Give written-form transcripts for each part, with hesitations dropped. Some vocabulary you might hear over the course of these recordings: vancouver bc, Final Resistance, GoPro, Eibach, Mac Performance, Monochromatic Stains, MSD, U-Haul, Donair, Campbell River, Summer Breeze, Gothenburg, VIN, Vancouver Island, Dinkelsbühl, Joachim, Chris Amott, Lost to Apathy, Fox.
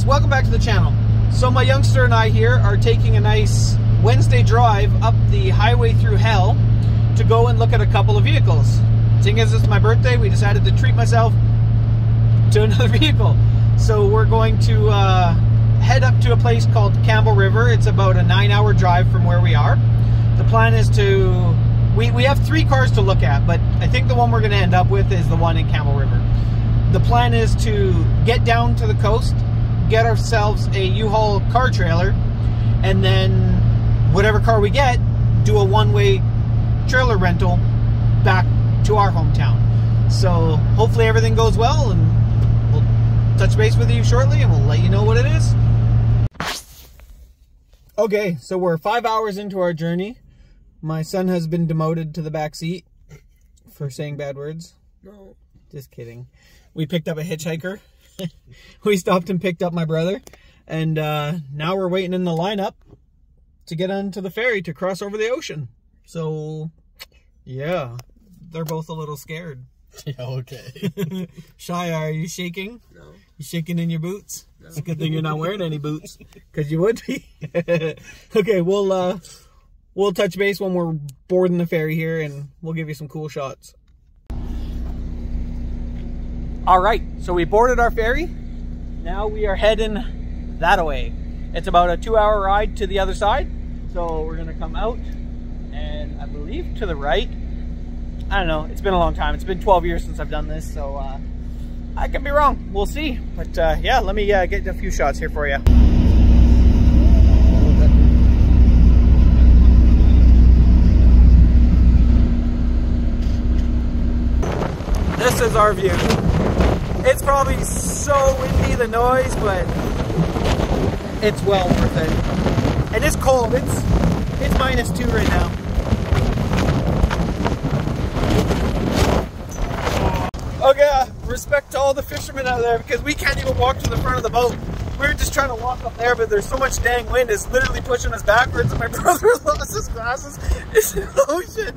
guys, welcome back to the channel. So my youngster and I here are taking a nice Wednesday drive up the highway through hell to go and look at a couple of vehicles. Seeing as it's my birthday, we decided to treat myself to another vehicle. So we're going to head up to a place called Campbell River. It's about a 9-hour drive from where we are. The plan is to... We have 3 cars to look at, but I think the one we're going to end up with is the one in Campbell River. The plan is to get down to the coast, get ourselves a U-Haul car trailer, and then whatever car we get, do a one-way trailer rental back to our hometown. So hopefully everything goes well, and we'll touch base with you shortly, and we'll let you know what it is. Okay, so we're 5 hours into our journey. My son has been demoted to the back seat for saying bad words. No. Just kidding. We picked up a hitchhiker. We stopped and picked up my brother. And now we're waiting in the lineup to get onto the ferry to cross over the ocean. So, yeah. They're both a little scared. Yeah, okay. Shia, are you shaking? No. You shaking in your boots? No. It's a good thing you're not wearing any boots, because you would be. Okay, we'll touch base when we're boarding the ferry here, and we'll give you some cool shots. Alright, so we boarded our ferry. Now we are heading that-a-way. It's about a 2-hour ride to the other side. So we're going to come out, and I believe to the right. I don't know, it's been a long time. It's been 12 years since I've done this, so I could be wrong. We'll see. But yeah, let me get a few shots here for you. This is our view. It's probably so windy, the noise, but it's well worth it. And it's cold. It's -2 right now. Okay, respect to all the fishermen out there, because we can't even walk to the front of the boat. We're just trying to walk up there, but there's so much dang wind, it's literally pushing us backwards, and my brother lost his glasses. It's in the ocean.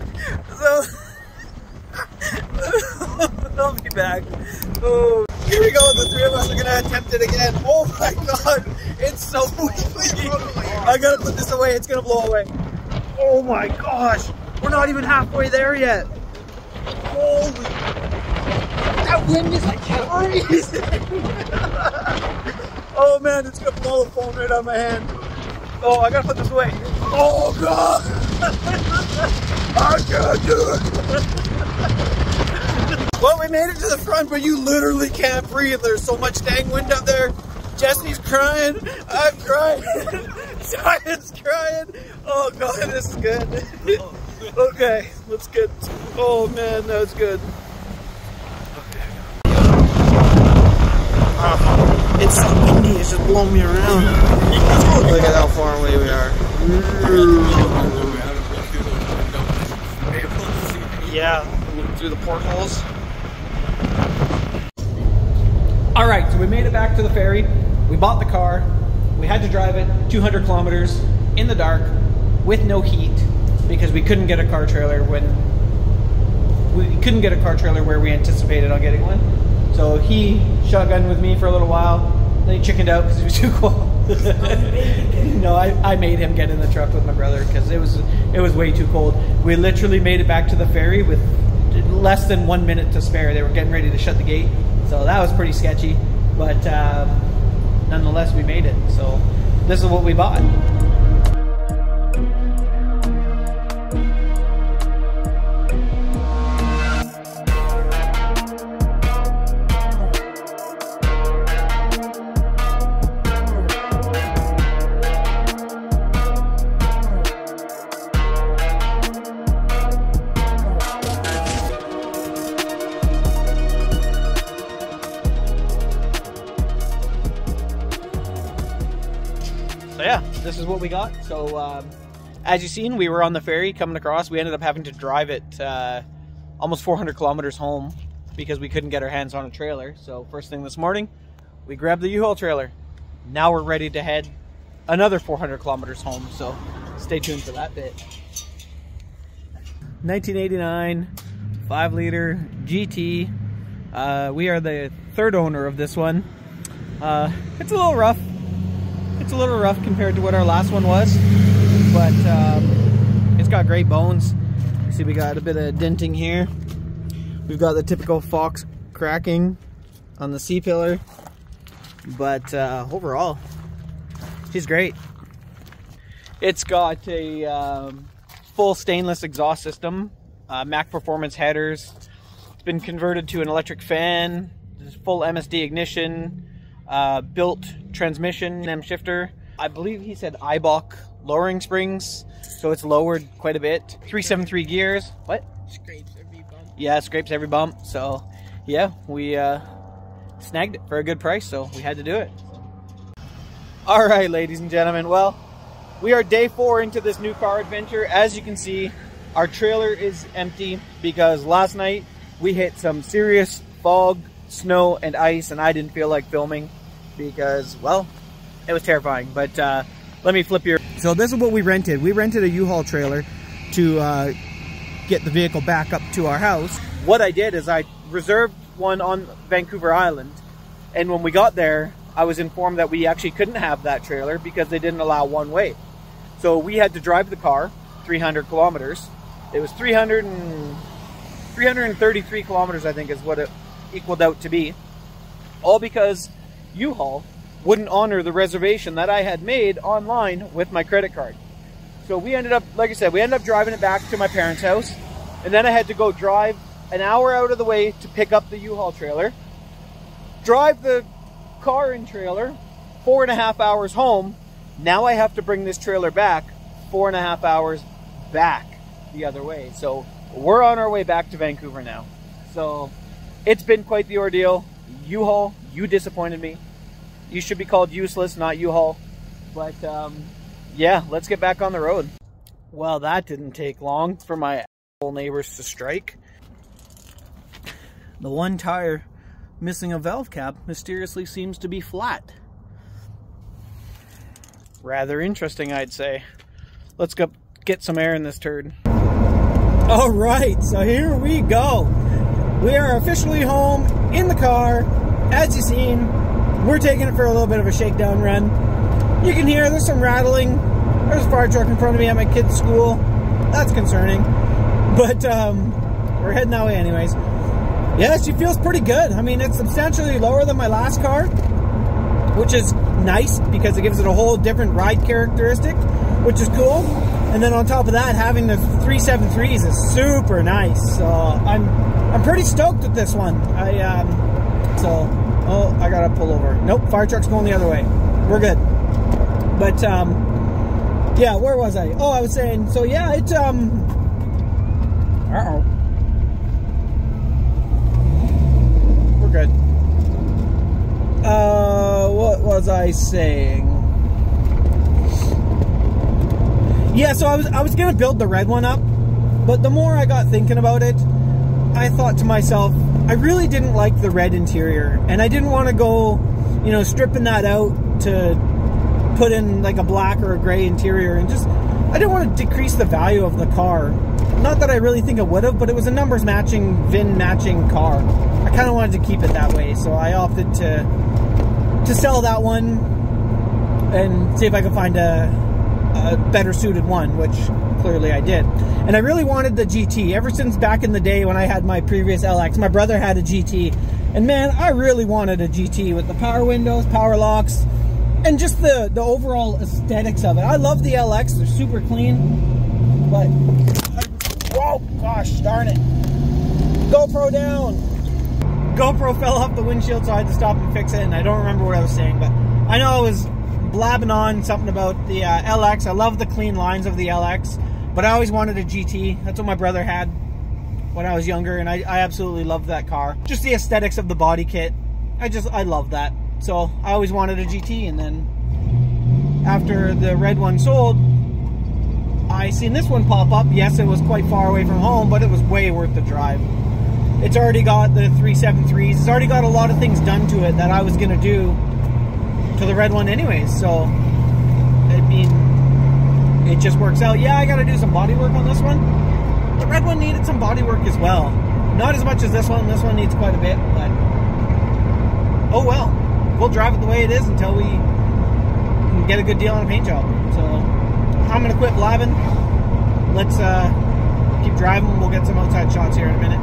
So... I'll be back. Oh, here we go. The 3 of us are gonna attempt it again. Oh my god, it's so windy. I gotta put this away. It's gonna blow away. Oh my gosh, we're not even halfway there yet. Holy, that wind is like crazy. Oh man, it's gonna blow the phone right out of my hand. Oh, I gotta put this away. Oh god, I can't do it. Well, we made it to the front, but you literally can't breathe. There's so much dang wind up there. Jesse's crying. I'm crying. Zion's crying. Oh, God, this is good. Okay, let's get... Oh, man, that was good. It's so windy. It's just blowing me around. Look at how far away we are. Yeah, look through the portholes. All right, so we made it back to the ferry. We bought the car. We had to drive it 200 kilometers in the dark with no heat because we couldn't get a car trailer where we anticipated on getting one. So he shotgunned with me for a little while. Then he chickened out because it was too cold. No, I made him get in the truck with my brother because it was way too cold. We literally made it back to the ferry with less than 1 minute to spare. They were getting ready to shut the gate. So that was pretty sketchy, but nonetheless, we made it. So this is what we bought. This is what we got. So as you've seen, we were on the ferry coming across. We ended up having to drive it almost 400 kilometers home because we couldn't get our hands on a trailer. So first thing this morning, we grabbed the U-Haul trailer. Now we're ready to head another 400 kilometers home. So stay tuned for that bit. 1989 5-liter GT. We are the 3rd owner of this one. It's a little rough. It's a little rough compared to what our last one was, but it's got great bones. See, we got a bit of denting here. We've got the typical Fox cracking on the C-pillar, but overall, she's great. It's got a full stainless exhaust system, Mac Performance headers. It's been converted to an electric fan. There's full MSD ignition, built transmission and shifter. I believe he said Eibach lowering springs, so it's lowered quite a bit. 373 gears. What? Scrapes every bump. Yeah, scrapes every bump. So yeah, we snagged it for a good price, so we had to do it. All right, ladies and gentlemen, well, we are day 4 into this new car adventure. As you can see, our trailer is empty because last night we hit some serious fog, snow, and ice, and I didn't feel like filming because, well, it was terrifying. But let me flip your... So this is what we rented. We rented a U-Haul trailer to get the vehicle back up to our house. What I did is I reserved one on Vancouver Island, and when we got there, I was informed that we actually couldn't have that trailer because they didn't allow one way. So we had to drive the car 300 kilometers. It was 333 kilometers, I think, is what it equaled out to be. All because U-Haul wouldn't honor the reservation that I had made online with my credit card. So we ended up, like I said, we ended up driving it back to my parents' house. And then I had to go drive an hour out of the way to pick up the U-Haul trailer, drive the car and trailer 4.5 hours home. Now I have to bring this trailer back 4.5 hours back the other way. So we're on our way back to Vancouver now. So it's been quite the ordeal. U-Haul, you disappointed me. You should be called useless, not U-Haul. But yeah, let's get back on the road. Well, that didn't take long for my asshole neighbors to strike. The one tire missing a valve cap mysteriously seems to be flat. Rather interesting, I'd say. Let's go get some air in this turd. All right, so here we go. We are officially home in the car. As you've seen, we're taking it for a little bit of a shakedown run. You can hear there's some rattling. There's a fire truck in front of me at my kid's school. That's concerning, but we're heading that way anyways. Yeah, she feels pretty good. I mean, it's substantially lower than my last car, which is nice because it gives it a whole different ride characteristic, which is cool. And then on top of that, having the 373s is super nice. So I'm pretty stoked with this one. Oh, I gotta pull over. Nope, fire truck's going the other way. We're good. But yeah, where was I? Oh, I was saying. So yeah, it's Good. What was I saying? Yeah, so I was gonna build the red one up, but the more I got thinking about it, I thought to myself, I really didn't like the red interior, and I didn't want to go, you know, stripping that out to put in like a black or a gray interior, and just I didn't want to decrease the value of the car. Not that I really think it would have, but it was a numbers matching, VIN matching car. I kind of wanted to keep it that way, so I opted to sell that one and see if I could find a better suited one, which clearly I did. And I really wanted the GT. Ever since back in the day when I had my previous LX, my brother had a GT, and man, I really wanted a GT with the power windows, power locks, and just the overall aesthetics of it. I love the LX, they're super clean, but whoa, gosh darn it. GoPro down. GoPro fell off the windshield, so I had to stop and fix it, and I don't remember what I was saying, but I know I was blabbing on something about the LX. I love the clean lines of the LX, but I always wanted a GT. That's what my brother had when I was younger, and I absolutely loved that car. Just the aesthetics of the body kit. I love that. So I always wanted a GT, and then after the red one sold, I seen this one pop up. Yes, it was quite far away from home, but it was way worth the drive. It's already got the 373s. It's already got a lot of things done to it that I was gonna do to the red one anyways. So, I mean, it just works out. Yeah, I gotta do some body work on this one. The red one needed some body work as well. Not as much as this one needs quite a bit, but oh well. we'll drive it the way it is until we can get a good deal on a paint job. So I'm gonna quit blabbing. Let's keep driving. We'll get some outside shots here in a minute.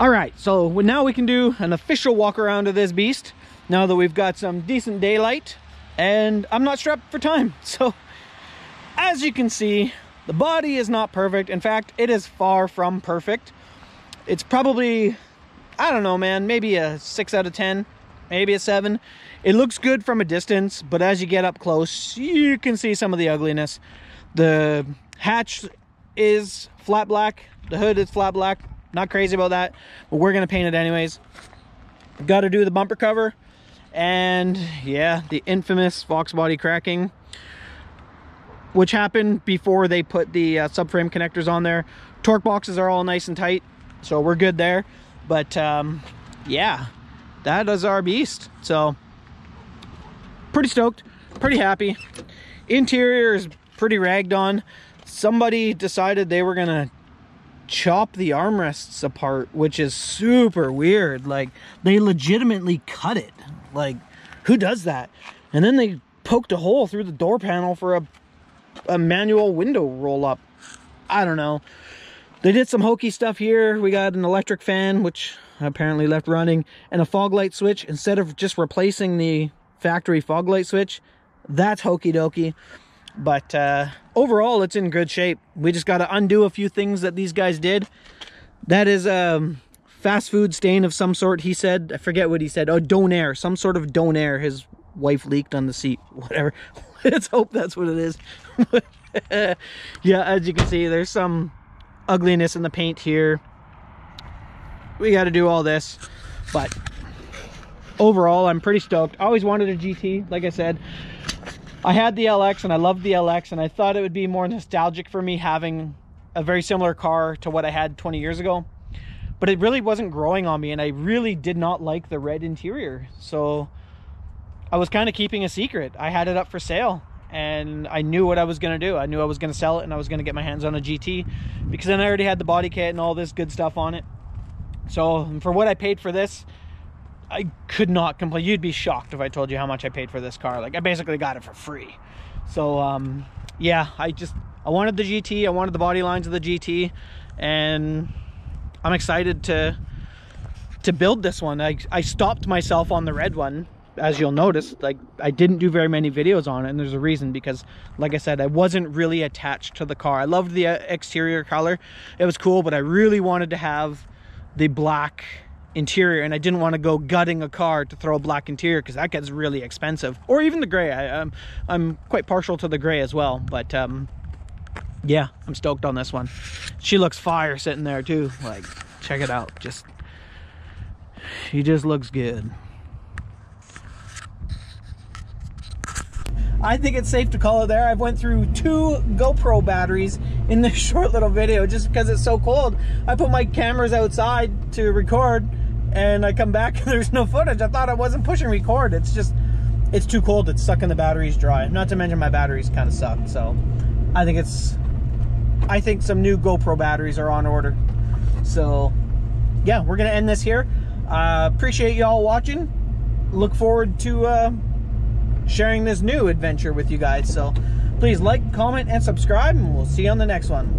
All right, so now we can do an official walk around of this beast now that we've got some decent daylight, and I'm not strapped for time. So as you can see, the body is not perfect. In fact, it is far from perfect. It's probably, I don't know, man, maybe a 6 out of 10, maybe a 7. It looks good from a distance, but as you get up close, you can see some of the ugliness. The hatch is flat black. The hood is flat black. Not crazy about that, but we're gonna paint it anyways. Got to do the bumper cover, and yeah, the infamous Fox body cracking, which happened before they put the subframe connectors on there. Torque boxes are all nice and tight, so we're good there. But yeah, that is our beast. So pretty stoked, pretty happy. Interior is pretty ragged on. Somebody decided they were gonna chop the armrests apart, which is super weird. Like, they legitimately cut it. Like, who does that? And then they poked a hole through the door panel for a manual window roll up. I don't know. They did some hokey stuff here. We got an electric fan, which I apparently left running, and a fog light switch. Instead of just replacing the factory fog light switch, that's hokey dokey. But overall, it's in good shape. We just got to undo a few things that these guys did. That is a fast food stain of some sort, he said. I forget what he said. Oh, Donair. Some sort of Donair his wife leaked on the seat. Whatever. Let's hope that's what it is. Yeah, as you can see, there's some ugliness in the paint here. We got to do all this. But overall, I'm pretty stoked. I always wanted a GT, like I said. I had the LX and I loved the LX, and I thought it would be more nostalgic for me having a very similar car to what I had 20 years ago. But it really wasn't growing on me, and I really did not like the red interior. So I was kind of keeping a secret. I had it up for sale, and I knew what I was going to do. I knew I was going to sell it, and I was going to get my hands on a GT, because then I already had the body kit and all this good stuff on it. So for what I paid for this, I could not complain. You'd be shocked if I told you how much I paid for this car. Like, I basically got it for free. So yeah, I wanted the GT. I wanted the body lines of the GT, and I'm excited to build this one. I stopped myself on the red one, as you'll notice. Like, I didn't do very many videos on it, and there's a reason, because like I said, I wasn't really attached to the car. I loved the exterior color. It was cool, but I really wanted to have the black interior, and I didn't want to go gutting a car to throw a black interior, because that gets really expensive. Or even the gray. I'm quite partial to the gray as well. But yeah, I'm stoked on this one. She looks fire sitting there too. Like, check it out. Just, she just looks good. I think it's safe to call it there. I've went through 2 GoPro batteries in this short little video, just because it's so cold. I put my cameras outside to record, and I come back and there's no footage. I thought I wasn't pushing record. It's just, it's too cold. It's sucking the batteries dry. Not to mention my batteries kind of suck. So I think some new GoPro batteries are on order. So yeah, we're going to end this here. Appreciate y'all watching. Look forward to sharing this new adventure with you guys. So please like, comment, and subscribe, and we'll see you on the next one.